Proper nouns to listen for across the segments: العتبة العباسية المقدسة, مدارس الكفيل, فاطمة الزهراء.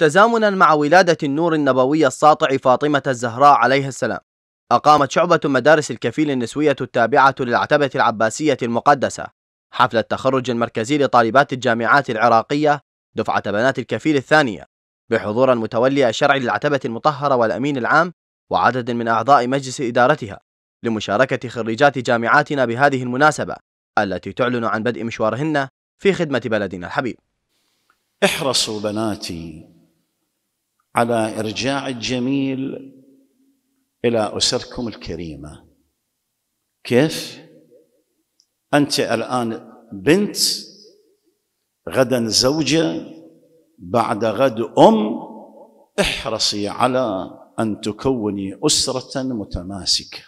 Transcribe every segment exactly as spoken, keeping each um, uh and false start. تزامنا مع ولادة النور النبوي الساطع فاطمة الزهراء عليها السلام، أقامت شعبة مدارس الكفيل النسوية التابعة للعتبة العباسية المقدسة حفل التخرج المركزي لطالبات الجامعات العراقية دفعة بنات الكفيل الثانية، بحضور المتولي الشرعي للعتبة المطهرة والأمين العام وعدد من أعضاء مجلس إدارتها، لمشاركة خريجات جامعاتنا بهذه المناسبة التي تعلن عن بدء مشوارهن في خدمة بلدنا الحبيب. احرصوا بناتي على إرجاع الجميل إلى أسركم الكريمة. كيف؟ أنت الآن بنت، غدا زوجة، بعد غد أم. احرصي على أن تكوني أسرة متماسكة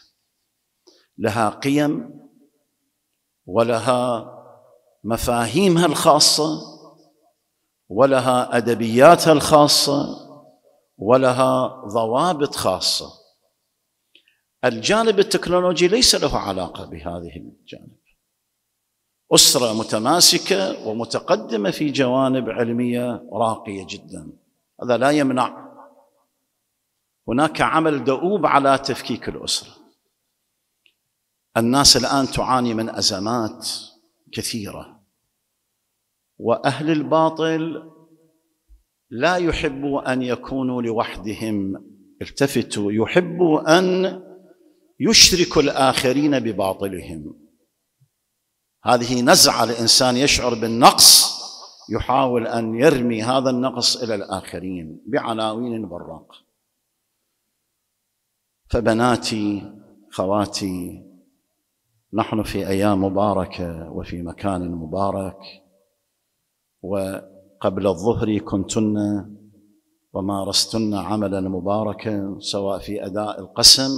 لها قيم ولها مفاهيمها الخاصة ولها أدبياتها الخاصة ولها ضوابط خاصة. الجانب التكنولوجي ليس له علاقة بهذه الجانب. أسرة متماسكة ومتقدمة في جوانب علمية راقية جدا، هذا لا يمنع. هناك عمل دؤوب على تفكيك الأسرة. الناس الآن تعاني من أزمات كثيرة، وأهل الباطل لا يحبوا أن يكونوا لوحدهم. التفتوا، يحبوا أن يشركوا الآخرين بباطلهم. هذه نزعة، الإنسان يشعر بالنقص يحاول أن يرمي هذا النقص إلى الآخرين بعناوين براقة. فبناتي خواتي، نحن في أيام مباركة وفي مكان مبارك، وقبل الظهر كنتن ومارستن عملا مباركا سواء في أداء القسم،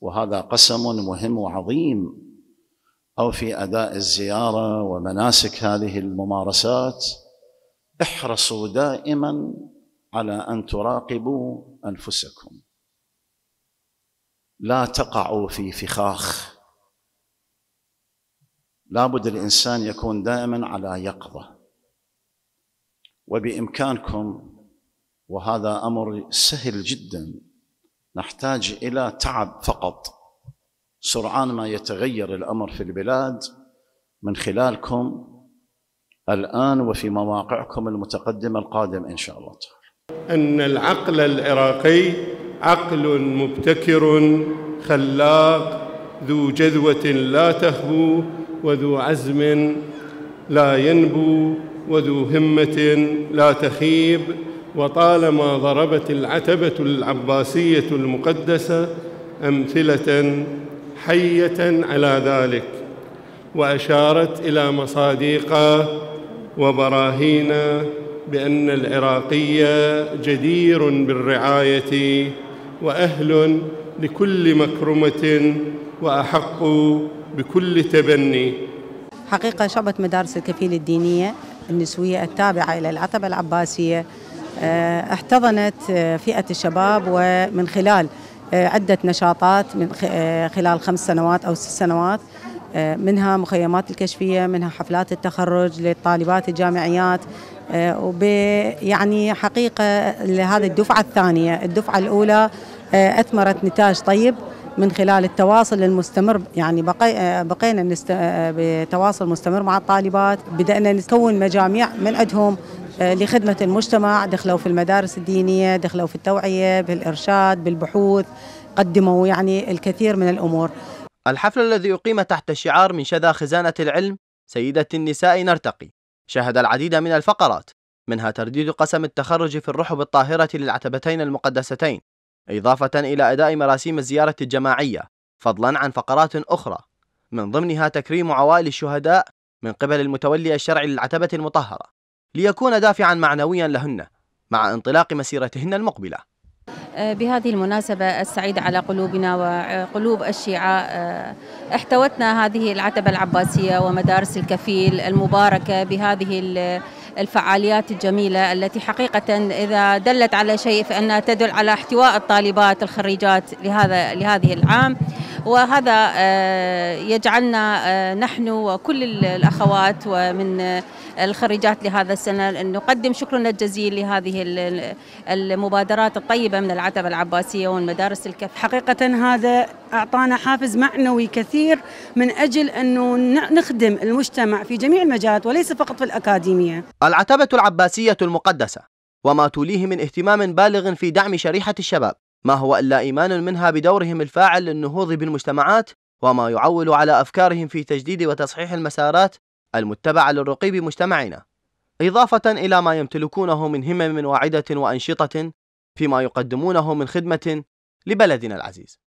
وهذا قسم مهم وعظيم، أو في أداء الزيارة ومناسك هذه الممارسات. احرصوا دائما على أن تراقبوا أنفسكم، لا تقعوا في فخاخ. لابد الإنسان يكون دائما على يقظة. وبإمكانكم، وهذا أمر سهل جدا، نحتاج إلى تعب فقط، سرعان ما يتغير الأمر في البلاد من خلالكم الآن وفي مواقعكم المتقدمة القادم إن شاء الله تعالى. إن العقل العراقي عقل مبتكر خلاق، ذو جذوة لا تهبو، وذو عزم لا ينبو، وذو همة لا تخيب. وطالما ضربت العتبة العباسية المقدسة أمثلة حية على ذلك، وأشارت إلى مصادق وبراهين بأن العراقي جدير بالرعاية وأهل لكل مكرمة وأحق بكل تبني. حقيقة شعبة مدارس الكفيل الدينية النسوية التابعة إلى العتبة العباسية احتضنت فئة الشباب، ومن خلال عدة نشاطات من خلال خمس سنوات أو ست سنوات، منها مخيمات الكشفية، منها حفلات التخرج للطالبات الجامعيات. يعني حقيقة لهذه الدفعة الثانية، الدفعة الأولى أثمرت نتاج طيب من خلال التواصل المستمر. يعني بقي بقينا نست... بتواصل مستمر مع الطالبات، بدأنا نكون مجاميع من عندهم لخدمة المجتمع. دخلوا في المدارس الدينية، دخلوا في التوعية، بالإرشاد، بالبحوث، قدموا يعني الكثير من الأمور. الحفل الذي أقيم تحت الشعار من شذا خزانة العلم سيدة النساء نرتقي شهد العديد من الفقرات، منها ترديد قسم التخرج في الرحب الطاهرة للعتبتين المقدستين، إضافة إلى أداء مراسيم الزيارة الجماعية، فضلا عن فقرات أخرى، من ضمنها تكريم عوائل الشهداء من قبل المتولي الشرعي للعتبة المطهرة، ليكون دافعا معنويا لهن مع انطلاق مسيرتهن المقبلة. بهذه المناسبة السعيدة على قلوبنا وقلوب الشيعة، احتوتنا هذه العتبة العباسية ومدارس الكفيل المباركة بهذه الفعاليات الجميلة التي حقيقة إذا دلت على شيء فإنها تدل على احتواء الطالبات الخريجات لهذا لهذه العام. وهذا يجعلنا نحن وكل الأخوات ومن الخريجات لهذا السنة. نقدم شكرنا الجزيل لهذه المبادرات الطيبة من العتبة العباسية والمدارس الكفيل. حقيقة هذا أعطانا حافز معنوي كثير من أجل أنه نخدم المجتمع في جميع المجالات وليس فقط في الأكاديمية. العتبة العباسية المقدسة وما توليه من اهتمام بالغ في دعم شريحة الشباب ما هو إلا إيمان منها بدورهم الفاعل للنهوض بالمجتمعات وما يعول على أفكارهم في تجديد وتصحيح المسارات المتبعة للرقي بمجتمعنا، إضافة إلى ما يمتلكونه من همم واعدة وأنشطة فيما يقدمونه من خدمة لبلدنا العزيز.